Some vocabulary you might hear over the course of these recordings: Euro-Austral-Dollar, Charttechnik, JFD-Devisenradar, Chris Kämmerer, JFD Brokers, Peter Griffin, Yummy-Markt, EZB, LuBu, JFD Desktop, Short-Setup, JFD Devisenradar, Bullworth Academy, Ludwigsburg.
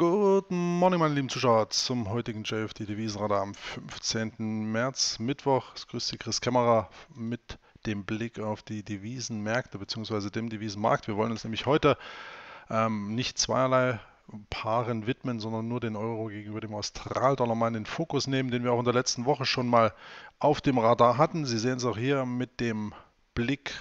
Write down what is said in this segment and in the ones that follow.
Guten Morgen, meine lieben Zuschauer, zum heutigen JFD-Devisenradar am 15. März, Mittwoch. Es grüßt Sie Chris Kämmerer mit dem Blick auf die Devisenmärkte bzw. dem Devisenmarkt. Wir wollen uns nämlich heute nicht zweierlei Paaren widmen, sondern nur den Euro gegenüber dem Austral-Dollar mal in den Fokus nehmen, den wir auch in der letzten Woche schon mal auf dem Radar hatten. Sie sehen es auch hier mit dem Blick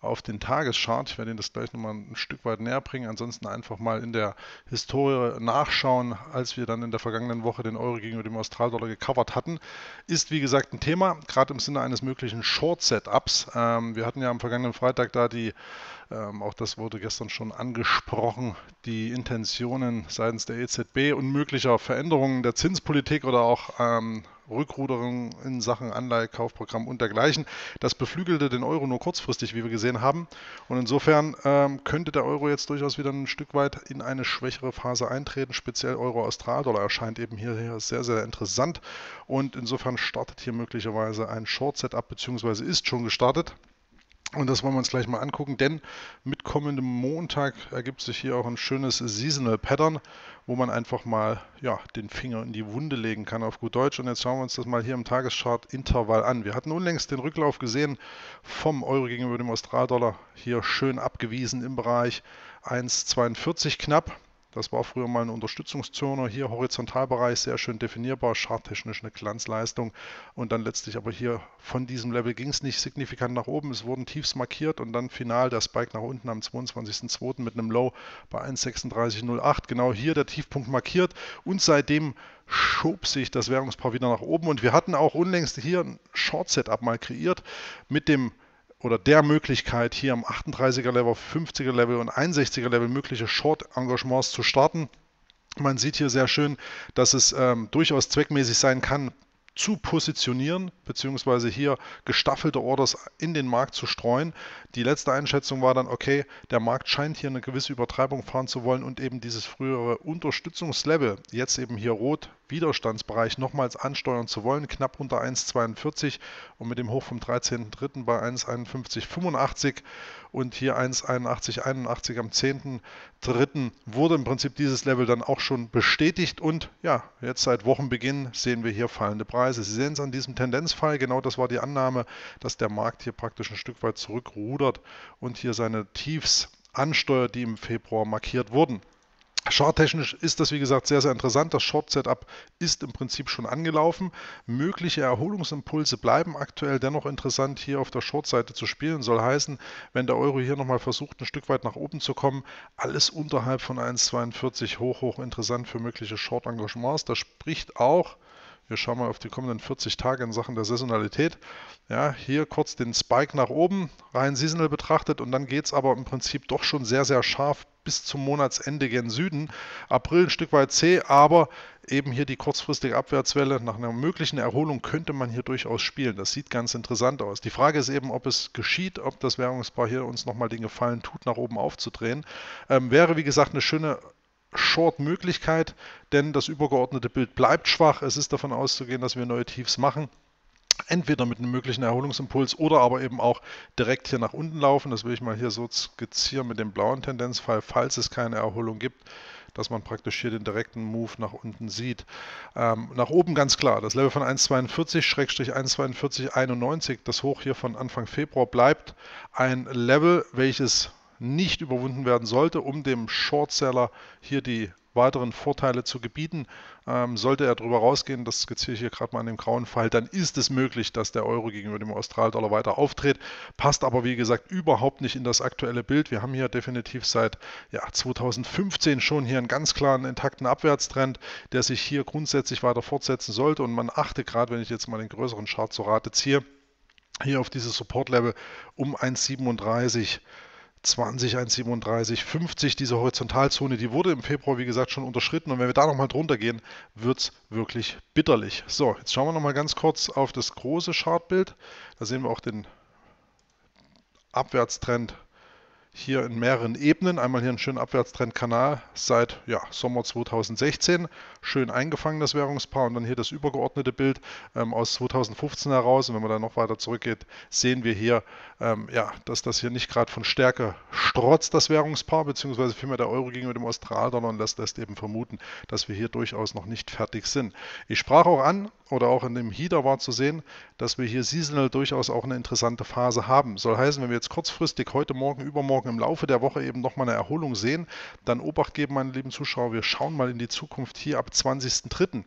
auf den Tageschart. Ich werde Ihnen das gleich nochmal ein Stück weit näher bringen. Ansonsten einfach mal in der Historie nachschauen, als wir dann in der vergangenen Woche den Euro gegenüber dem Austral-Dollar gecovert hatten. Ist wie gesagt ein Thema, gerade im Sinne eines möglichen Short-Setups. Wir hatten ja am vergangenen Freitag da die, auch das wurde gestern schon angesprochen, die Intentionen seitens der EZB und möglicher Veränderungen der Zinspolitik oder auch Rückruderung in Sachen Anleihe, Kaufprogramm und dergleichen. Das beflügelte den Euro nur kurzfristig, wie wir gesehen haben. Und insofern könnte der Euro jetzt durchaus wieder ein Stück weit in eine schwächere Phase eintreten. Speziell Euro-Austral-Dollar erscheint eben hier sehr, sehr interessant. Und insofern startet hier möglicherweise ein Short-Setup, beziehungsweise ist schon gestartet. Und das wollen wir uns gleich mal angucken, denn mit kommendem Montag ergibt sich hier auch ein schönes Seasonal Pattern, wo man einfach mal ja, den Finger in die Wunde legen kann auf gut Deutsch. Und jetzt schauen wir uns das mal hier im Tageschart Intervall an. Wir hatten unlängst den Rücklauf gesehen vom Euro gegenüber dem Austral-Dollar, hier schön abgewiesen im Bereich 1,42 knapp. Das war früher mal eine Unterstützungszone, hier Horizontalbereich, sehr schön definierbar, charttechnisch eine Glanzleistung. Und dann letztlich aber hier von diesem Level ging es nicht signifikant nach oben, es wurden Tiefs markiert und dann final der Spike nach unten am 22.02. mit einem Low bei 1,3608. Genau hier der Tiefpunkt markiert und seitdem schob sich das Währungspaar wieder nach oben. Und wir hatten auch unlängst hier ein Short-Setup mal kreiert mit dem oder der Möglichkeit, hier am 38er Level, 50er Level und 61er Level mögliche Short-Engagements zu starten. Man sieht hier sehr schön, dass es durchaus zweckmäßig sein kann, zu positionieren, beziehungsweise hier gestaffelte Orders in den Markt zu streuen. Die letzte Einschätzung war dann, okay, der Markt scheint hier eine gewisse Übertreibung fahren zu wollen und eben dieses frühere Unterstützungslevel, jetzt eben hier rot, Widerstandsbereich nochmals ansteuern zu wollen, knapp unter 1,42 und mit dem Hoch vom 13.03. bei 1,5185 und hier 1,8181 am 10.03. wurde im Prinzip dieses Level dann auch schon bestätigt und ja, jetzt seit Wochenbeginn sehen wir hier fallende Preise. Sie sehen es an diesem Tendenzfall, genau das war die Annahme, dass der Markt hier praktisch ein Stück weit zurückrudert und hier seine Tiefs ansteuert, die im Februar markiert wurden. Charttechnisch ist das wie gesagt sehr, sehr interessant. Das Short-Setup ist im Prinzip schon angelaufen. Mögliche Erholungsimpulse bleiben aktuell dennoch interessant hier auf der Short-Seite zu spielen. Soll heißen, wenn der Euro hier nochmal versucht, ein Stück weit nach oben zu kommen, alles unterhalb von 1,42 hoch interessant für mögliche Short-Engagements. Das spricht auch... Wir schauen mal auf die kommenden 40 Tage in Sachen der Saisonalität. Ja, hier kurz den Spike nach oben, rein saisonal betrachtet. Und dann geht es aber im Prinzip doch schon sehr, sehr scharf bis zum Monatsende gen Süden. April ein Stück weit zäh, aber eben hier die kurzfristige Abwärtswelle. Nach einer möglichen Erholung könnte man hier durchaus spielen. Das sieht ganz interessant aus. Die Frage ist eben, ob es geschieht, ob das Währungspaar hier uns nochmal den Gefallen tut, nach oben aufzudrehen. Wäre wie gesagt eine schöne Short-Möglichkeit, denn das übergeordnete Bild bleibt schwach. Es ist davon auszugehen, dass wir neue Tiefs machen. Entweder mit einem möglichen Erholungsimpuls oder aber eben auch direkt hier nach unten laufen. Das will ich mal hier so skizzieren mit dem blauen Tendenzfall, falls es keine Erholung gibt, dass man praktisch hier den direkten Move nach unten sieht. Nach oben ganz klar, das Level von 1,42-1,4291, das Hoch hier von Anfang Februar bleibt ein Level, welches nicht überwunden werden sollte, um dem Shortseller hier die weiteren Vorteile zu gebieten. Sollte er drüber rausgehen, das skizziere ich hier gerade mal an dem grauen Pfeil, dann ist es möglich, dass der Euro gegenüber dem Austral-Dollar weiter auftritt. Passt aber, wie gesagt, überhaupt nicht in das aktuelle Bild. Wir haben hier definitiv seit 2015 schon hier einen ganz klaren, intakten Abwärtstrend, der sich hier grundsätzlich weiter fortsetzen sollte. Und man achte gerade, wenn ich jetzt mal den größeren Chart zur Rate ziehe, hier auf dieses Support-Level um 1,37 20, 1,3750, diese Horizontalzone, die wurde im Februar, wie gesagt, schon unterschritten. Und wenn wir da nochmal drunter gehen, wird es wirklich bitterlich. So, jetzt schauen wir nochmal ganz kurz auf das große Chartbild. Da sehen wir auch den Abwärtstrend hier in mehreren Ebenen. Einmal hier einen schönen Abwärtstrendkanal seit Sommer 2016. Schön eingefangen, das Währungspaar. Und dann hier das übergeordnete Bild aus 2015 heraus. Und wenn man dann noch weiter zurückgeht, sehen wir hier ja, dass das hier nicht gerade von Stärke strotzt, das Währungspaar, beziehungsweise vielmehr der Euro gegenüber dem Australdollar, und das lässt eben vermuten, dass wir hier durchaus noch nicht fertig sind. Ich sprach auch an, oder auch in dem Header war zu sehen, dass wir hier seasonal durchaus auch eine interessante Phase haben. Soll heißen, wenn wir jetzt kurzfristig heute Morgen, übermorgen im Laufe der Woche eben nochmal eine Erholung sehen, dann Obacht geben, meine lieben Zuschauer, wir schauen mal in die Zukunft hier ab 20.03.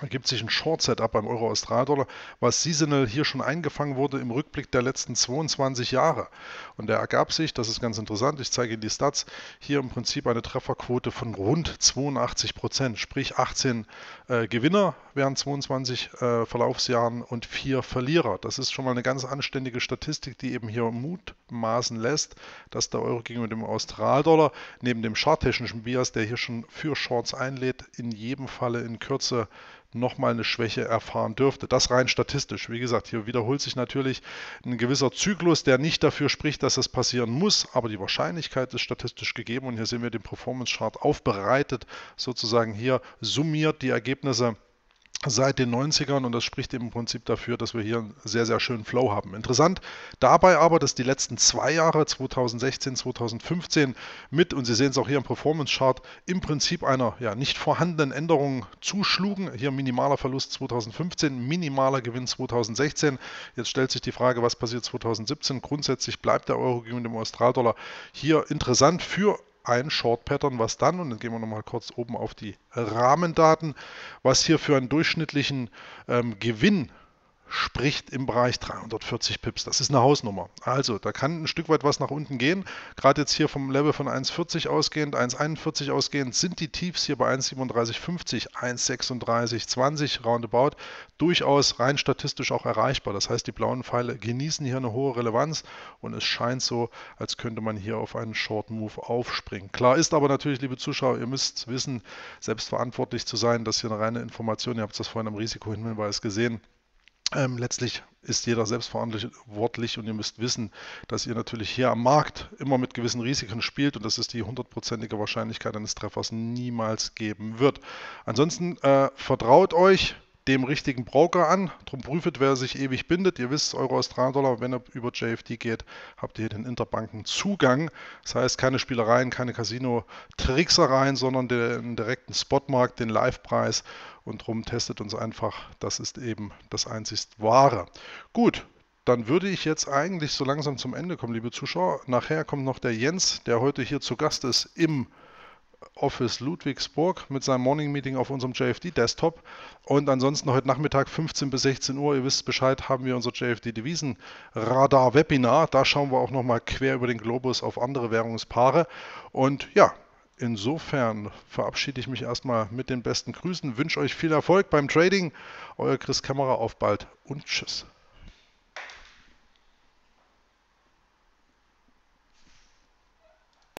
ergibt sich ein Short-Setup beim Euro-Austral-Dollar, was seasonal hier schon eingefangen wurde im Rückblick der letzten 22 Jahre. Und der ergab sich, das ist ganz interessant, ich zeige Ihnen die Stats, hier im Prinzip eine Trefferquote von rund 82%, sprich 18 Gewinner während 22 Verlaufsjahren und 4 Verlierer. Das ist schon mal eine ganz anständige Statistik, die eben hier mutmaßen lässt, dass der Euro gegenüber dem Austral-Dollar neben dem charttechnischen Bias, der hier schon für Shorts einlädt, in jedem Falle in Kürze nochmal eine Schwäche erfahren dürfte. Das rein statistisch. Wie gesagt, hier wiederholt sich natürlich ein gewisser Zyklus, der nicht dafür spricht, dass das passieren muss, aber die Wahrscheinlichkeit ist statistisch gegeben, und hier sehen wir den Performance-Chart aufbereitet, sozusagen hier summiert die Ergebnisse seit den 90ern, und das spricht im Prinzip dafür, dass wir hier einen sehr, sehr schönen Flow haben. Interessant dabei aber, dass die letzten 2 Jahre, 2016, 2015 mit, und Sie sehen es auch hier im Performance-Chart, im Prinzip einer ja, nicht vorhandenen Änderung zuschlugen. Hier minimaler Verlust 2015, minimaler Gewinn 2016. Jetzt stellt sich die Frage, was passiert 2017? Grundsätzlich bleibt der Euro gegenüber dem Australdollar hier interessant für ein Short-Pattern, was dann, und dann gehen wir nochmal kurz oben auf die Rahmendaten, was hier für einen durchschnittlichen Gewinn spricht im Bereich 340 Pips. Das ist eine Hausnummer. Also, da kann ein Stück weit was nach unten gehen. Gerade jetzt hier vom Level von 1,40 ausgehend, 1,41 ausgehend, sind die Tiefs hier bei 1,3750, 1,3620 roundabout durchaus rein statistisch auch erreichbar. Das heißt, die blauen Pfeile genießen hier eine hohe Relevanz, und es scheint so, als könnte man hier auf einen Short Move aufspringen. Klar ist aber natürlich, liebe Zuschauer, ihr müsst wissen, selbstverantwortlich zu sein. Das ist hier eine reine Information. Ihr habt das vorhin am Risikohinweis gesehen. Letztlich ist jeder selbstverantwortlich, und ihr müsst wissen, dass ihr natürlich hier am Markt immer mit gewissen Risiken spielt, und dass es die 100%ige Wahrscheinlichkeit eines Treffers niemals geben wird. Ansonsten vertraut euch dem richtigen Broker an, drum prüft, wer sich ewig bindet. Ihr wisst, Euro-Australdollar, wenn ihr über JFD geht, habt ihr hier den Interbankenzugang. Das heißt, keine Spielereien, keine Casino-Tricksereien, sondern den direkten Spotmarkt, den Live-Preis. Und drum testet uns einfach, das ist eben das einzig Wahre. Gut, dann würde ich jetzt eigentlich so langsam zum Ende kommen, liebe Zuschauer. Nachher kommt noch der Jens, der heute hier zu Gast ist im Office Ludwigsburg mit seinem Morning Meeting auf unserem JFD Desktop, und ansonsten heute Nachmittag 15 bis 16 Uhr, ihr wisst Bescheid, haben wir unser JFD Devisenradar Webinar, da schauen wir auch nochmal quer über den Globus auf andere Währungspaare, und ja, insofern verabschiede ich mich erstmal mit den besten Grüßen, wünsche euch viel Erfolg beim Trading, euer Chris Kämmerer, auf bald und tschüss.